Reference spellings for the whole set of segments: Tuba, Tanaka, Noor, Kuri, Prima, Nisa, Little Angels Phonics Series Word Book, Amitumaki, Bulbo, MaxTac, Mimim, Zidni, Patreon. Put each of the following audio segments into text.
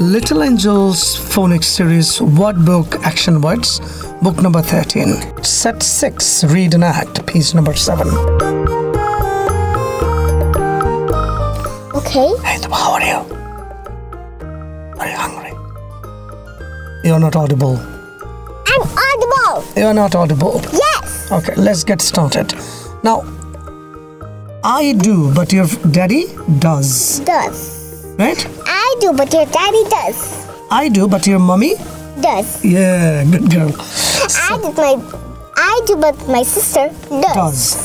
Little Angels Phonics Series Word Book Action Words, book number 13, set 6, read and act, piece number 7. Okay. Hey, Tuba, how are you? Are you hungry? You're not audible. I'm audible. You're not audible? Yes. Okay, let's get started. Now, I do, but your daddy does. Does. Right? I do, but your daddy does. I do, but your mommy does. Yeah, good girl. I do, but my sister does. Does.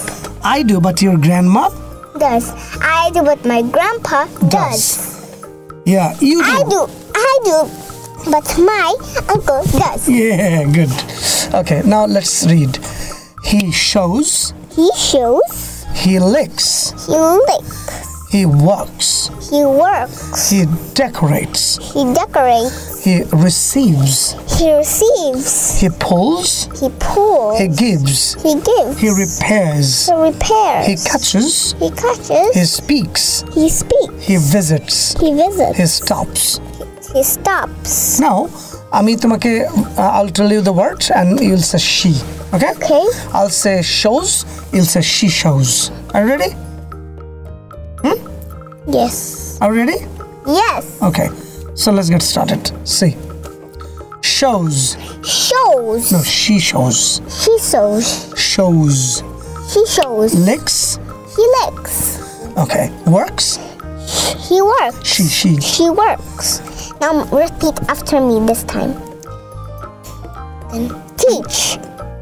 I do, but your grandma does. I do, but my grandpa does. Yeah, you do. I do, but my uncle does. Yeah, good. Okay, now let's read. He shows. He shows. He licks. He licks. He works. He works. He decorates. He decorates. He receives. He receives. He pulls. He pulls. He gives. He gives. He repairs. He repairs. He catches. He catches. He speaks. He speaks. He visits. He visits. He stops. He stops. Now, Amitumaki, I'll tell you the word and you'll say she. Okay? Okay. I'll say shows. You'll say she shows. Are you ready? Yes. Are you ready? Yes. Okay. So let's get started. See. Shows. Shows. No, she shows. She shows. Shows. She shows. Licks. He licks. Okay. Works. He works. She works. Now repeat after me this time. Then teach.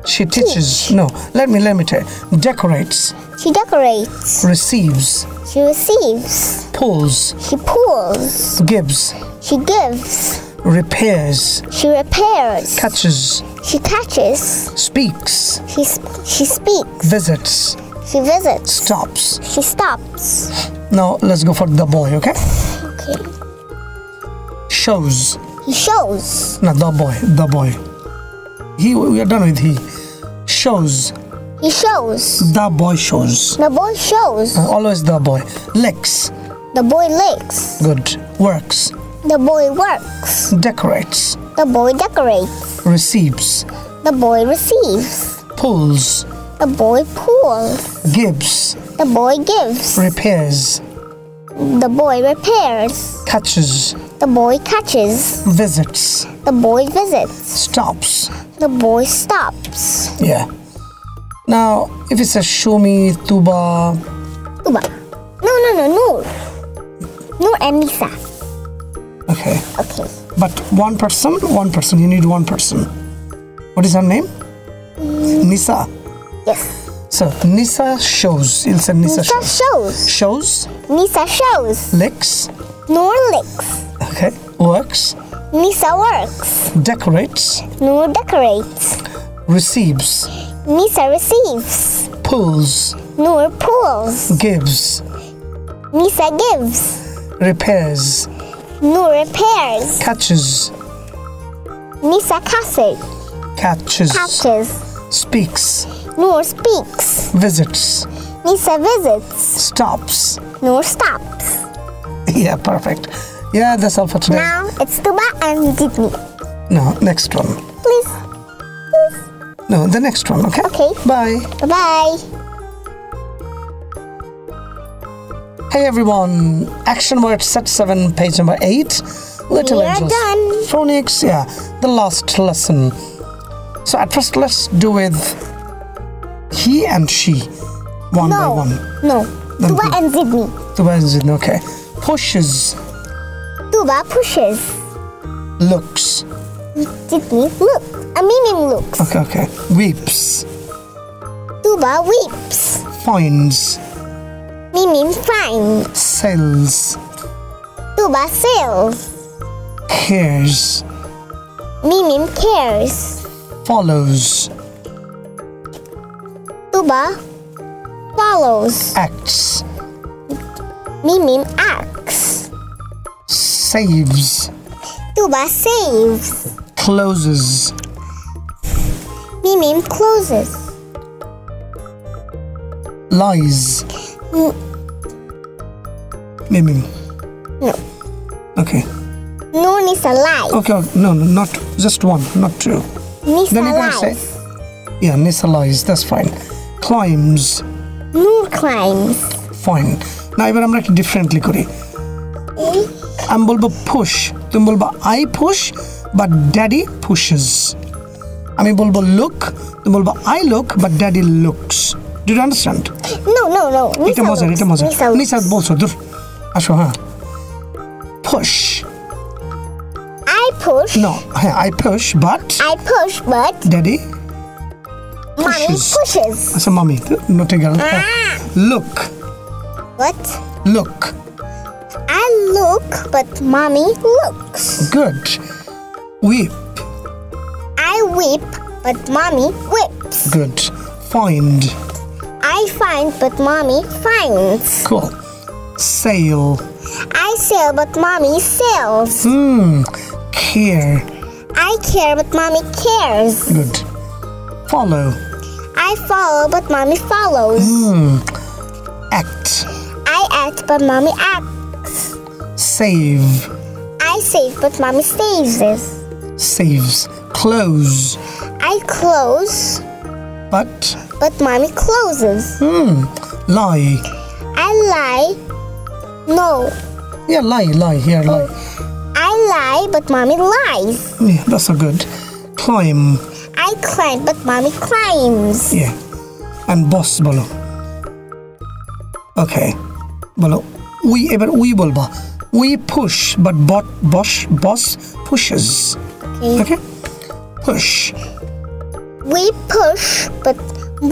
She teaches. Teach. No, let me tell you. Decorates. She decorates. Receives. She receives. Pulls. She pulls. Gives. She gives. Repairs. She repairs. Catches. She catches. Speaks. She speaks. Visits. She visits. Stops. She stops. Now let's go for the boy, okay? Okay. Shows. He shows. No, the boy. We are done with he. Shows. He shows. The boy shows. The boy shows. Always the boy. Licks. The boy licks. Good. Works. The boy works. Decorates. The boy decorates. Receives. The boy receives. Pulls. The boy pulls. Gives. The boy gives. Repairs. The boy repairs. Catches. The boy catches. Visits. The boy visits. Stops. The boy stops. Yeah. Now, if it says show me, Tuba. No. Noor and Nisa. Okay. Okay. But one person, you need one person. What is her name? Nisa. Yes. So, Nisa shows. You'll say Nisa shows. Nisa shows. Licks. Noor licks. Okay. Works. Nisa works. Decorates. Noor decorates. Receives. Nisa receives. Pulls. Noor pulls. Gives. Nisa gives. Repairs. Noor repairs. Catches. Nisa catches. Speaks. Noor speaks. Visits. Nisa visits. Stops. Noor stops. Yeah, perfect. Yeah, that's all for today. Now it's Tuba and Zidni. No, next one. Please. No, the next one, okay? Okay. Bye. Bye-bye. Hey, everyone. Action word set 7, page number 8. Little Angels. Phonics, yeah. The last lesson. So at first, let's do with he and she. One by one. No. Tuba and Zidni. Tuba and Zidni, okay. Pushes. Tuba pushes. Looks. Zidni looks. Mimim looks. Okay. Weeps. Tuba weeps. Finds. Mimim finds. Sells. Tuba sells. Cares. Mimim cares. Follows. Tuba follows. Acts. Mimim acts. Saves. Tuba saves. Closes. Mimim closes. Lies. Mimim. No. Okay. Noon is alive. Okay, okay. No, no, not just one, not two. Nisa then you're lies. Gonna say, yeah, Nisa lies. That's fine. Climbs. Noor climbs. Fine. Now even I'm writing differently, Kuri. I'm Bulbo push. Tum Bulbo I push, but Daddy pushes. I mean Bulbo look. Tum Bulbo I look, but Daddy looks. Do you understand? No, no, no. Nisa looks. Nisa also. Asho ha. Push. I push. No, I push, but. I push, but. Daddy. Pushes. Mommy pushes. Asa mommy. Not a girl. Look. What? Look. I look, but mommy looks. Good. Weep. I weep, but mommy weeps. Good. Find. I find, but mommy finds. Cool. Sail. I sail, but mommy sails. Hmm. Care. I care, but mommy cares. Good. Follow. I follow, but mommy follows. Hmm. Act. I act, but mommy acts. Save. I save, but mommy saves. Saves. Close. I close. But mommy closes. Hmm. Lie. I lie. No. Yeah, lie, here, lie. I lie, but mommy lies. Yeah, that's so good. Climb. I climb, but mommy climbs. Yeah. And boss, bolo. Okay. Bolo. We push, but boss pushes. Okay. Push. We push, but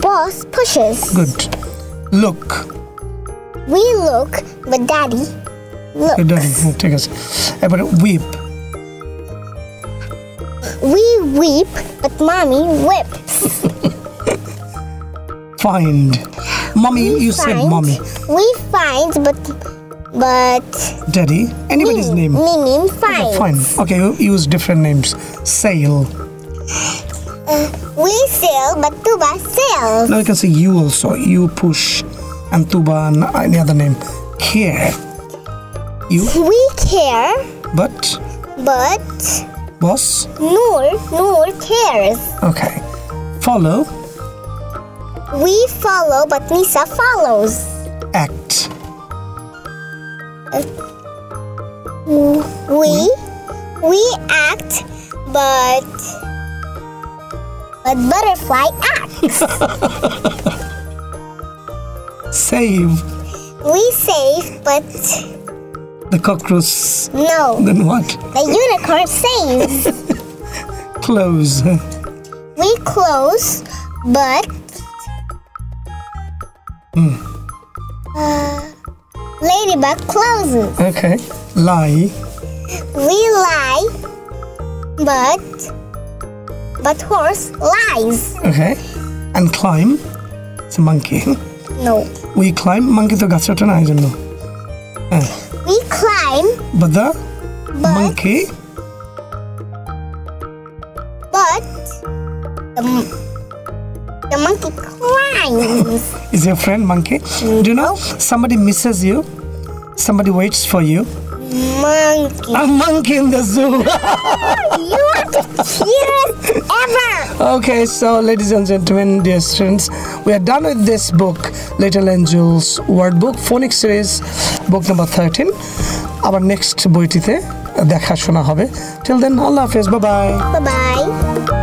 boss pushes. Good. Look. We look, but Daddy looks. Daddy, take us. But weep. We weep, but Mommy whips. Find. Mommy, we you find, said Mommy. We find, but. Daddy, anybody's name. Mimim finds. Fine. Okay, use different names. Sail. We sail, but Tuba sails. Now you can say you also. You push. And Tuba and any other name. Care. You? We care. But. Boss? Noor cares. Okay. Follow. We follow, but Nisa follows. Act. We act, but butterfly acts. Save. We save, but the cockroach. No. Then what? The unicorn saves. Close. We close, but ladybug closes. Okay. Lie. We lie, but horse lies. Okay. And climb. It's a monkey. No. We climb. Monkey to gacha to na ejonno. We climb. But the monkey. But the monkey climbs. Is your friend monkey? No. Do you know somebody misses you? Somebody waits for you. Monkey. A monkey in the zoo. You are the cutest ever. Okay, so ladies and gentlemen, dear students, we are done with this book, Little Angels Word Book, Phonics Series, book number 13. Our next boitite, dekha shona hobe. Till then, Allah Hafiz. Bye bye. Bye bye.